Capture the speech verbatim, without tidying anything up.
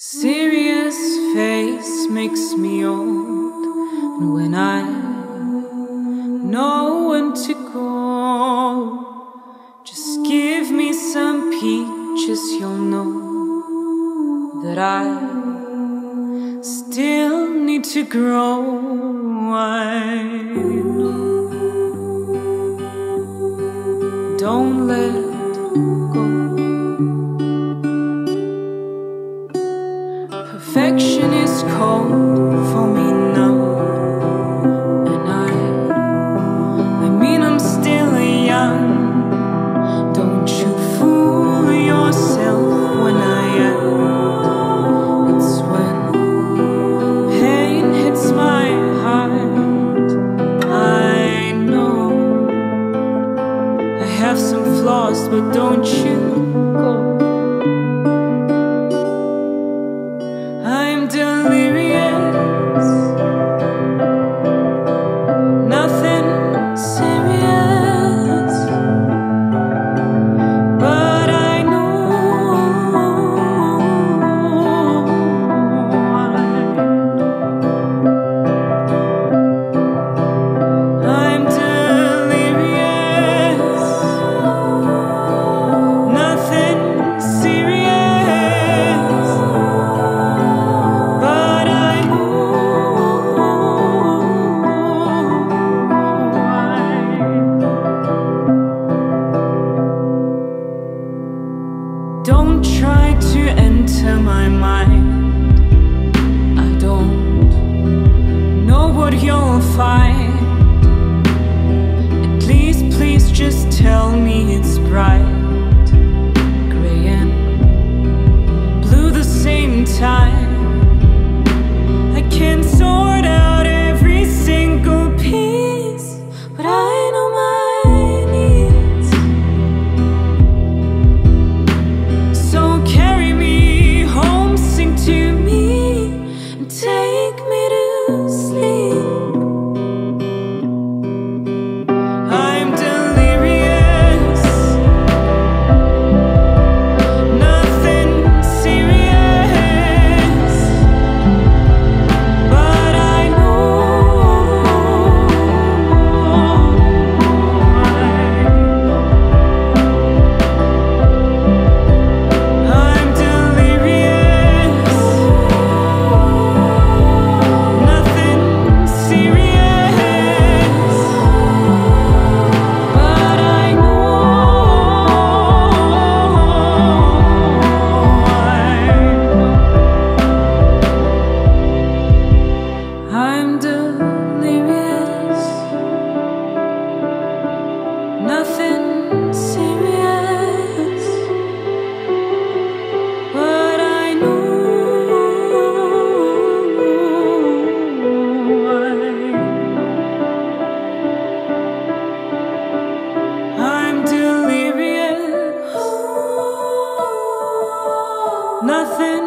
Serious face makes me old, and when I know when to go, just give me some peaches, you'll know that I still need to grow. I know. Don't let go. Perfection is cold for me now, and I, I mean I'm still young. Don't you fool yourself when I end. It's when pain hits my heart. I know I have some flaws, but don't you go. Don't try to enter my mind. I don't know what you'll find. At least please just tell me it's bright, grey and blue the same time. I can sort out every single piece, but I know my nothing.